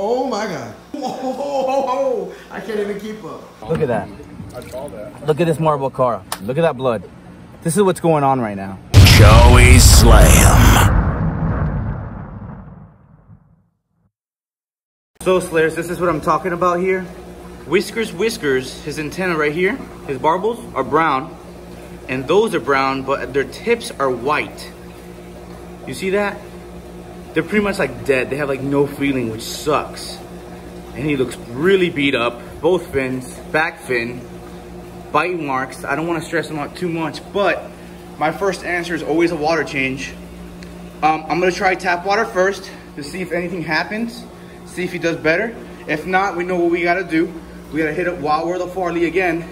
Oh my God. Whoa, I can't even keep up. Look at that. I saw that. Look at this marble car. Look at that blood. This is what's going on right now. Joey Slam. So Slayers, this is what I'm talking about here. Whiskers, his antenna right here, his barbels are brown. And those are brown, but their tips are white. You see that? They're pretty much like dead. They have like no feeling, which sucks. And he looks really beat up. Both fins, back fin, bite marks. I don't want to stress them out too much, but my first answer is always a water change. I'm gonna try tap water first to see if anything happens, see if he does better. If not, we know what we gotta do. We gotta hit up Wild World of Farley again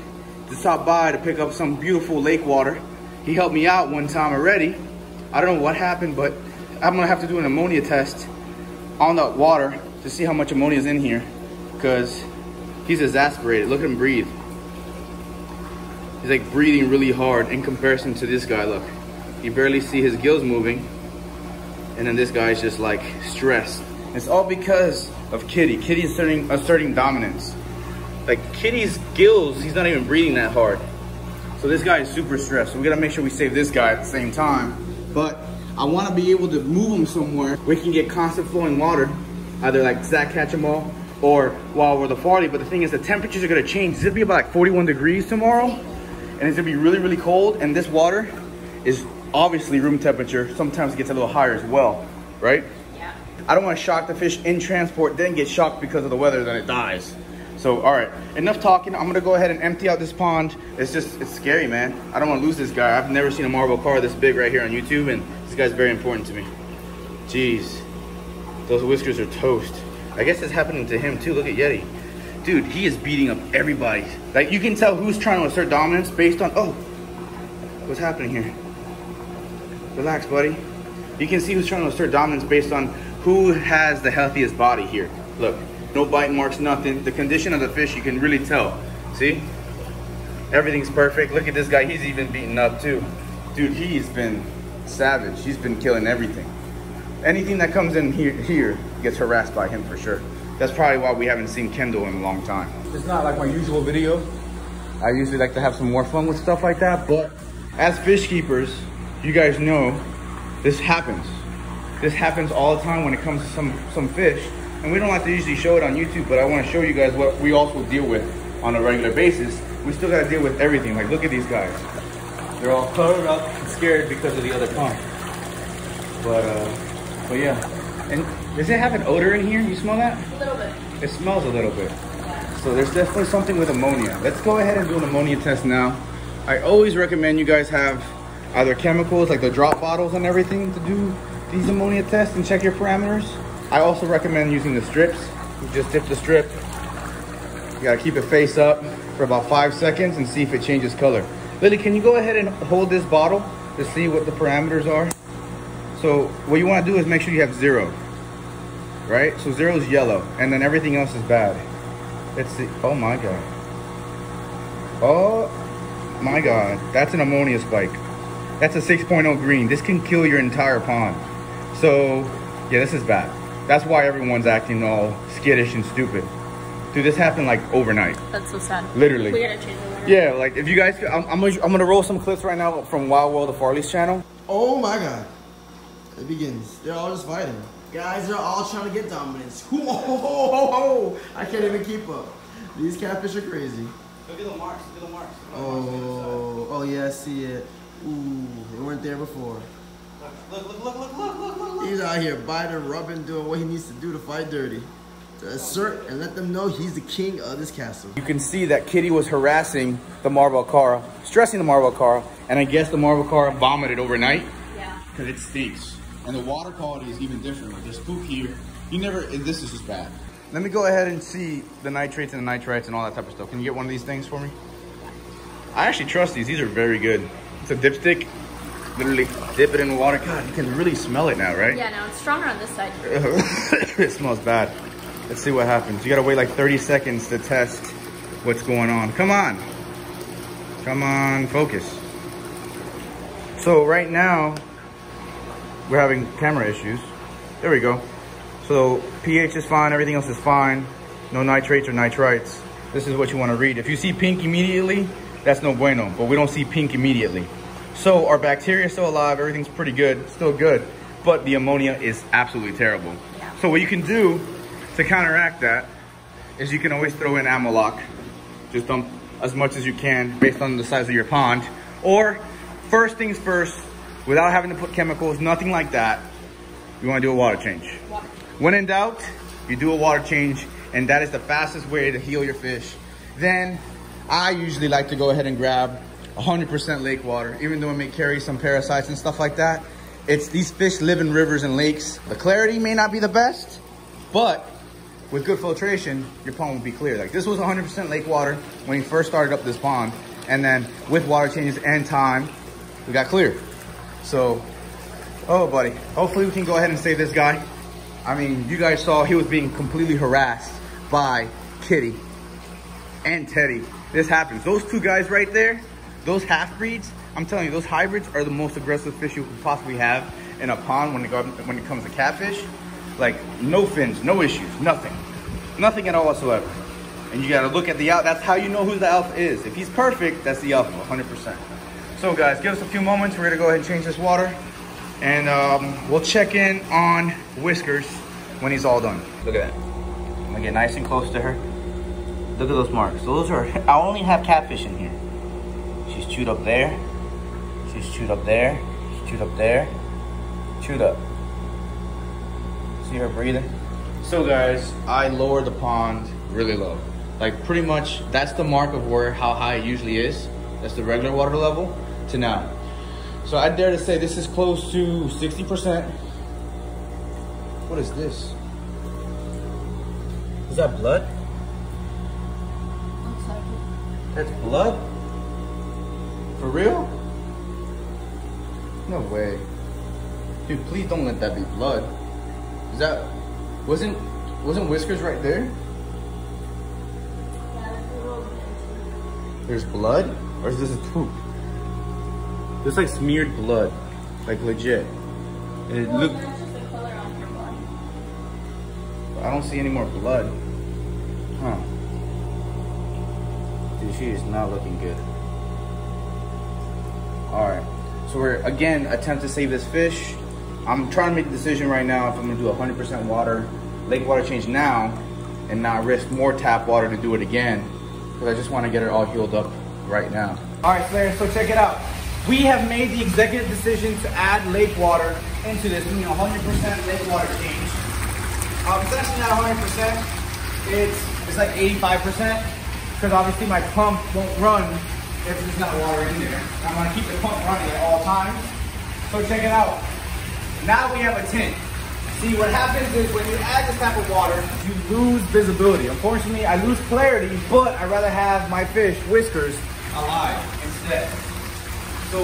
to stop by to pick up some beautiful lake water. He helped me out one time already. I don't know what happened, but I'm gonna have to do an ammonia test on that water to see how much ammonia is in here, because he's exasperated. Look at him breathe. He's like breathing really hard in comparison to this guy. Look, you barely see his gills moving, and then this guy is just like stressed. It's all because of Kitty. Kitty's asserting dominance. Like Kitty's gills, he's not even breathing that hard. So this guy is super stressed. So we gotta make sure we save this guy at the same time. But I wanna be able to move him somewhere where he can get constant flowing water, either like Zach Catch 'Em All or Wild World of Farley. But the thing is, the temperatures are gonna change. It's gonna be about like 41 degrees tomorrow, and it's gonna be really, really cold. And this water is obviously room temperature. Sometimes it gets a little higher as well, right? Yeah. I don't wanna shock the fish in transport, then get shocked because of the weather, then it dies. So, all right, enough talking. I'm gonna go ahead and empty out this pond. It's scary, man. I don't wanna lose this guy. I've never seen a marble car this big right here on YouTube, and this guy's very important to me. Jeez, those whiskers are toast. I guess it's happening to him too. Look at Yeti. Dude, he is beating up everybody. Like, you can tell who's trying to assert dominance based on, oh, what's happening here? Relax, buddy. You can see who's trying to assert dominance based on who has the healthiest body here. Look. No bite marks, nothing. The condition of the fish, you can really tell. See? Everything's perfect. Look at this guy. He's even beaten up too. Dude, he's been savage. He's been killing everything. Anything that comes in here gets harassed by him for sure. That's probably why we haven't seen Kendall in a long time. It's not like my usual video. I usually like to have some more fun with stuff like that, but as fish keepers, you guys know this happens. This happens all the time when it comes to some fish. And we don't like to usually show it on YouTube, but I want to show you guys what we also deal with on a regular basis. We still got to deal with everything. Like, look at these guys. They're all covered up and scared because of the other pond. But yeah. And does it have an odor in here? You smell that? A little bit. It smells a little bit. Yeah. So there's definitely something with ammonia. Let's go ahead and do an ammonia test now. I always recommend you guys have either chemicals, like the drop bottles and everything, to do these ammonia tests and check your parameters. I also recommend using the strips. You just dip the strip. You gotta keep it face up for about 5 seconds and see if it changes color. Lily, can you go ahead and hold this bottle to see what the parameters are? So what you wanna do is make sure you have 0, right? So 0 is yellow, and then everything else is bad. Let's see, oh my God. Oh my God, that's an ammonia spike. That's a 6.0 green. This can kill your entire pond. So yeah, this is bad. That's why everyone's acting all skittish and stupid. Dude, this happened like overnight. That's so sad. Literally. We gotta change the water. Yeah, like if you guys, I'm gonna roll some clips right now from Wild World of Farley's channel. Oh my God. It begins. They're all just fighting. Guys, they're all trying to get dominance. Whoa, I can't even keep up. These catfish are crazy. Look at the marks, look at the marks. Oh, yeah, I see it. Ooh, they weren't there before. Look. He's out here biting, rubbing, doing what he needs to do to fight dirty. To assert and let them know he's the king of this castle. You can see that Kitty was harassing the marble coral, stressing the marble coral, and I guess the marble coral vomited overnight. Yeah. Because it stinks. And the water quality is even different. Like, there's poop here. This is just bad. Let me go ahead and see the nitrates and the nitrites and all that type of stuff. Can you get one of these things for me? I actually trust these. These are very good. It's a dipstick. Literally dip it in the water. God, you can really smell it now, right? Yeah, no, it's stronger on this side. It smells bad. Let's see what happens. You gotta wait like 30 seconds to test what's going on. Come on. Come on, focus. So right now, we're having camera issues. There we go. So pH is fine, everything else is fine. No nitrates or nitrites. This is what you want to read. If you see pink immediately, that's no bueno, but we don't see pink immediately. So our bacteria is still alive, everything's pretty good, still good, but the ammonia is absolutely terrible. Yeah. So what you can do to counteract that is you can always throw in Amaloc. Just dump as much as you can based on the size of your pond. Or first things first, without having to put chemicals, nothing like that, you want to do a water change. Water. When in doubt, you do a water change, and that is the fastest way to heal your fish. Then I usually like to go ahead and grab 100% lake water, even though it may carry some parasites and stuff like that. It's these fish live in rivers and lakes. The clarity may not be the best, but with good filtration, your pond will be clear. Like this was 100% lake water when we first started up this pond. And then with water changes and time, we got clear. So, oh buddy, hopefully we can go ahead and save this guy. I mean, you guys saw he was being completely harassed by Kitty and Teddy. This happens. Those two guys right there, those half-breeds, I'm telling you, those hybrids are the most aggressive fish you can possibly have in a pond when it comes to catfish. Like, no fins, no issues, nothing. Nothing at all whatsoever. And you gotta look at the alpha. That's how you know who the alpha is. If he's perfect, that's the alpha, 100%. So guys, give us a few moments. We're gonna go ahead and change this water. And we'll check in on Whiskers when he's all done. Look at that. I'm gonna get nice and close to her. Look at those marks. Those are, I only have catfish in here. She's chewed up there. She's chewed up there. She's chewed up there. Chewed up. See her breathing? So guys, I lowered the pond really low. Like pretty much that's the mark of where how high it usually is. That's the regular water level to now. So I dare to say this is close to 60%. What is this? Is that blood? Looks like it. That's blood? For real? No way. Dude, please don't let that be blood. Is that, wasn't Whiskers right there? There's blood? Or is this a poop? It's like smeared blood, like legit. And it looked. That's just the color on her body. I don't see any more blood. Huh. Dude, she is not looking good. All right, so we're again attempting to save this fish. I'm trying to make a decision right now if I'm gonna do 100% water, lake water change now, and not risk more tap water to do it again, because I just want to get it all healed up right now. All right, Slayers, so check it out. We have made the executive decision to add lake water into this, doing 100% lake water change. It's actually not 100%, it's like 85%, because obviously my pump won't run if there's not water in there. I'm gonna keep the pump running at all times. So check it out. Now we have a tint. See, what happens is when you add this type of water, you lose visibility. Unfortunately, I lose clarity, but I'd rather have my fish, Whiskers, alive instead. So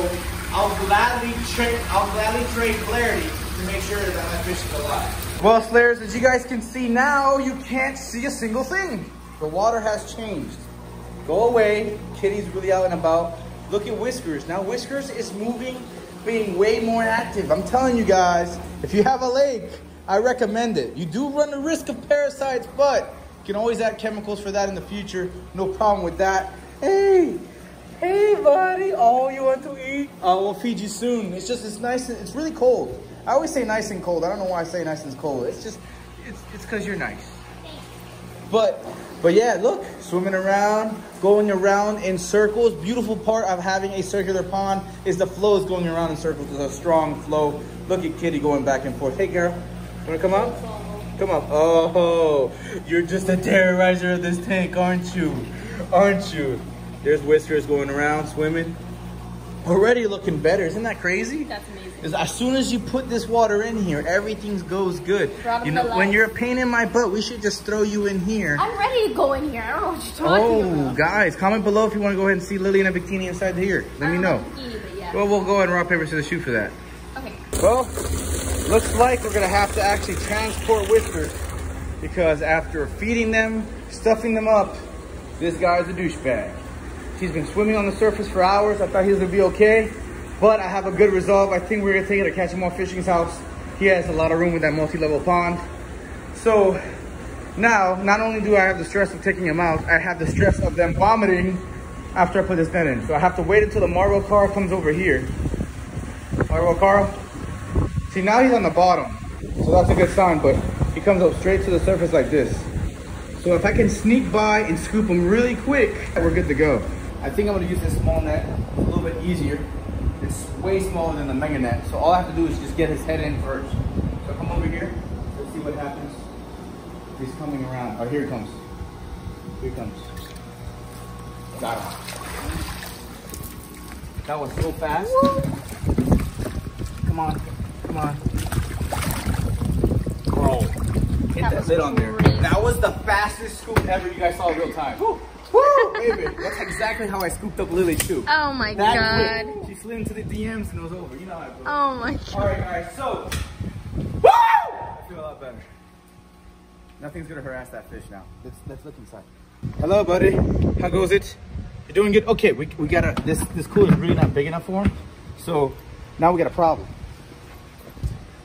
I'll gladly trade clarity to make sure that my fish is alive. Well, Slayers, as you guys can see now, you can't see a single thing. The water has changed. Go away. Kitty's really out and about. Look at Whiskers. Now Whiskers is moving, being way more active. I'm telling you guys, if you have a lake, I recommend it. You do run the risk of parasites, but you can always add chemicals for that in the future. No problem with that. Hey. Hey buddy, oh, you want to eat? I will feed you soon. It's just, it's nice, and, it's really cold. I always say nice and cold. I don't know why I say nice and cold. It's just, it's cause you're nice. But yeah, look, swimming around, going around in circles. Beautiful part of having a circular pond is the flow is going around in circles. There's a strong flow. Look at Kitty going back and forth. Hey girl, you wanna come up? Come up. Oh, you're just a terrorizer of this tank, aren't you? Aren't you? There's Whiskers going around, swimming. Already looking better, isn't that crazy? That's amazing. As soon as you put this water in here, everything goes good. You know, when you're a pain in my butt, we should just throw you in here. I'm ready to go in here, I don't know what you're talking about. Oh, guys, comment below if you want to go ahead and see Lily in a bikini inside here. Let me know. Well, we'll go ahead and rock, paper, scissors, shoot for that. Okay. Well, looks like we're gonna have to actually transport Whiskers, because after feeding them, stuffing them up, this guy's a douchebag. He's been swimming on the surface for hours. I thought he was gonna be okay, but I have a good resolve. I think we're gonna take it to Catch 'Em All Fishing's house. He has a lot of room with that multi-level pond. So now, not only do I have the stress of taking them out, I have the stress of them vomiting after I put this net in. So I have to wait until the Marble Carl comes over here. Marble Carl. See, now he's on the bottom. So that's a good sign, but he comes up straight to the surface like this. So if I can sneak by and scoop him really quick, we're good to go. I think I'm gonna use this small net. It's a little bit easier. It's way smaller than the mega net. So all I have to do is just get his head in first. So come over here. Let's see what happens. He's coming around. Oh, here he comes. Here he comes. Got him. That was so fast. Whoa. Come on. Come on. Bro. Hit that lid on there. That was the fastest scoop ever you guys saw in real time. Woo! Woo! Baby. That's exactly how I scooped up Lily too. Oh my god. Quick. She slid into the DMs and it was over. You know how it goes. Oh my god. Alright, so. Woo! I feel a lot better. Nothing's gonna harass that fish now. Let's look inside. Hello, buddy. How goes it? You're doing good? Okay, we gotta, this cooler is really not big enough for him. So now we got a problem.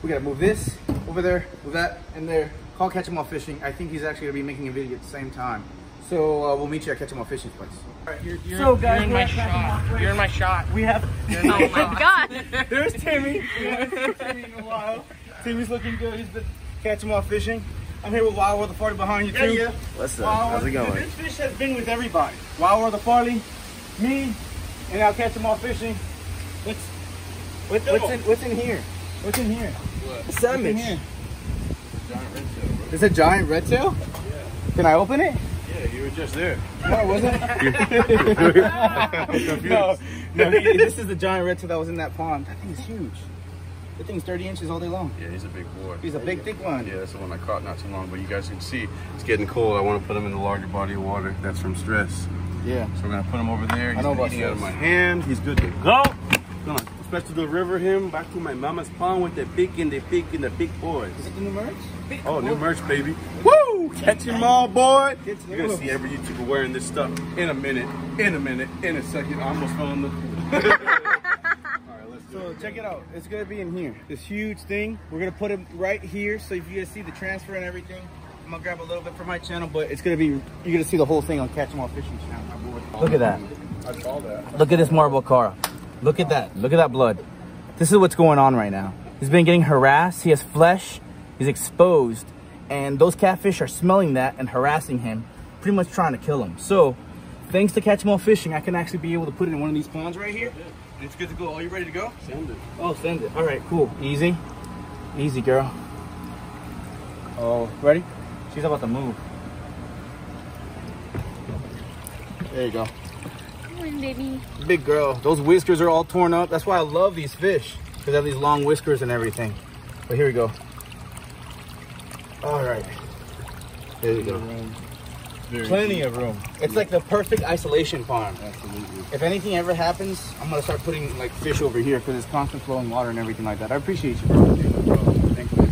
We gotta move this over there, move that in there. Call Catch 'Em All Fishing. I think he's actually gonna be making a video at the same time. So we'll meet you at Catch 'Em All Fishing place. All right, so guys, you're in my shot. You're in my shot. We have, oh my god. There's Timmy. We haven't seen Timmy in a while. Timmy's looking good. He's been Catch 'Em All Fishing. I'm here with Wild World of Farley behind you too. Yeah. What's up? How's it going? This fish has been with everybody. Wild World of Farley, me, and I'll Catch 'Em All Fishing. What's in here? What's in here? What? A sandwich. It's a giant red tail? Yeah. Can I open it? Yeah, you were just there. No, I wasn't. No, this is a giant red tail that was in that pond. That thing's huge. That thing's 30 inches all day long. Yeah, he's a big boy. He's a big, thick one. Yeah, that's the one I caught not too long. But you guys can see it's getting cold. I want to put him in the larger body of water. That's from stress. Yeah. So we're going to put him over there. He's eating out of my hand. He's good to go. Come on. Let's to the river him back to my mama's pond with the big and the big and the big boys. Is it the new merch? Oh, new merch, baby. Woo! Catch 'em all, boy. You're going to see every YouTuber wearing this stuff in a minute, in a minute, in a second. I almost fell in the... So check it out. It's gonna be in here. This huge thing. We're gonna put it right here. So if you guys see the transfer and everything, I'm gonna grab a little bit for my channel, but it's gonna be, you're gonna see the whole thing on Catch 'Em All Fishing channel. Look at that. I saw that. Look at this Marble Carl. Look at that. Look at that blood. This is what's going on right now. He's been getting harassed. He has flesh. He's exposed, and those catfish are smelling that and harassing him, pretty much trying to kill him. So, thanks to Catch 'Em All Fishing, I can actually be able to put it in one of these ponds right here. It's good to go. Are you ready to go? Send it. Oh, send it. All right, cool. Easy. Easy, girl. Oh, ready? She's about to move. There you go. Come on, baby. Big girl. Those whiskers are all torn up. That's why I love these fish, because they have these long whiskers and everything. But here we go. All right. There you go. Plenty of room. It's like the perfect isolation pond. Absolutely. If anything ever happens, I'm gonna start putting like fish over here because it's constant flowing water and everything like that. I appreciate you. Thank you.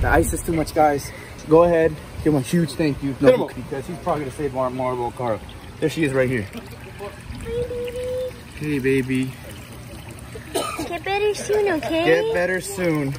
The ice is too much, guys. Go ahead, give him a huge thank you, no, because he's probably gonna save Marble Carl. There she is, right here. Hey, baby. Get better soon, okay? Get better soon.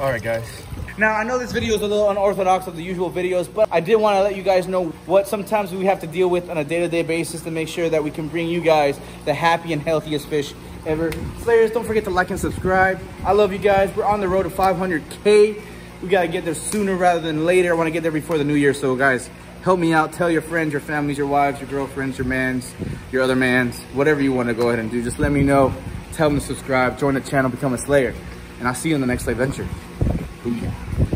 All right, guys. Now, I know this video is a little unorthodox of the usual videos, but I did want to let you guys know what sometimes we have to deal with on a day-to-day basis to make sure that we can bring you guys the happy and healthiest fish ever. Slayers, don't forget to like and subscribe. I love you guys. We're on the road to 500K. We got to get there sooner rather than later. I want to get there before the new year. So, guys, help me out. Tell your friends, your families, your wives, your girlfriends, your mans, your other mans, whatever you want to go ahead and do. Just let me know. Tell them to subscribe. Join the channel. Become a Slayer. And I'll see you in the next adventure. Yeah.